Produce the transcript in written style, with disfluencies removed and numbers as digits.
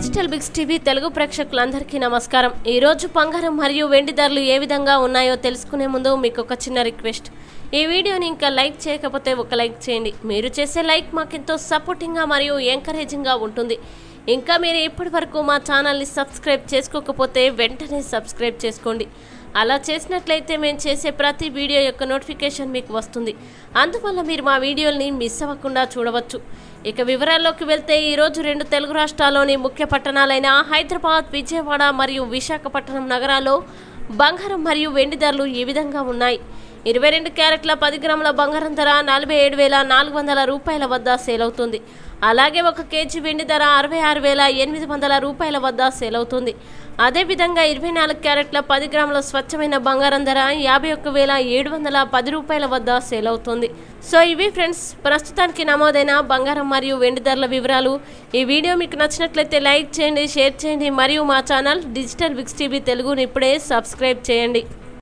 Digital Big TV Telgo Praxia Klander Kinamaskaram. Eroj Pangaram, Mariu, Vendi Darli, Evidanga, Unayo, Telskunemundo, Miko Kachina request. E video Inka like Chesco Capote vocal like Chesndi. Miru Chese like Makinto supportinga Mariu, Yankar Haginga, Wundundundi. Inka Miri, April Parkuma channel is subscribe Chesco Capote, Venter is subscribe Cheskundi. Ala Chesnut like them and Chesapati video your notification make was Tundi. And the Palamirma video named Missavakunda Chudavatu. Eka Vivera Lokuvelte, Ero Turin, Telgrash Taloni, Muke Patana Lena, Hyderabad, Vijayawada, Mariu, Vishakhapatnam Nagaralo, Bangaram Mariu, Vendi Darli, Evidanga Unayo. 22 క్యారెట్ల 10 గ్రాముల బంగారం ధర 47400 రూపాయల వద్ద sale అవుతుంది. అలాగే 1 KG వెండి ధర 66800 రూపాయల వద్ద సేల్ అవుతుంది. అదే విధంగా 24 క్యారెట్ల 10 గ్రాముల స్వచ్ఛమైన బంగారం ధర 51710 రూపాయల వద్ద సేల్ అవుతుంది. సో ఇవి ఫ్రెండ్స్ ప్రస్తుతానికి నమోదైన బంగారం మరియు వెండి ధరల వివరాలు. ఈ వీడియో మీకు నచ్చినట్లయితే లైక్ చేయండి, షేర్ చేయండి మరియు మా ఛానల్ డిజిటల్ బిక్స్ టీవీ తెలుగుని ఇప్పుడే సబ్స్క్రైబ్ చేయండి.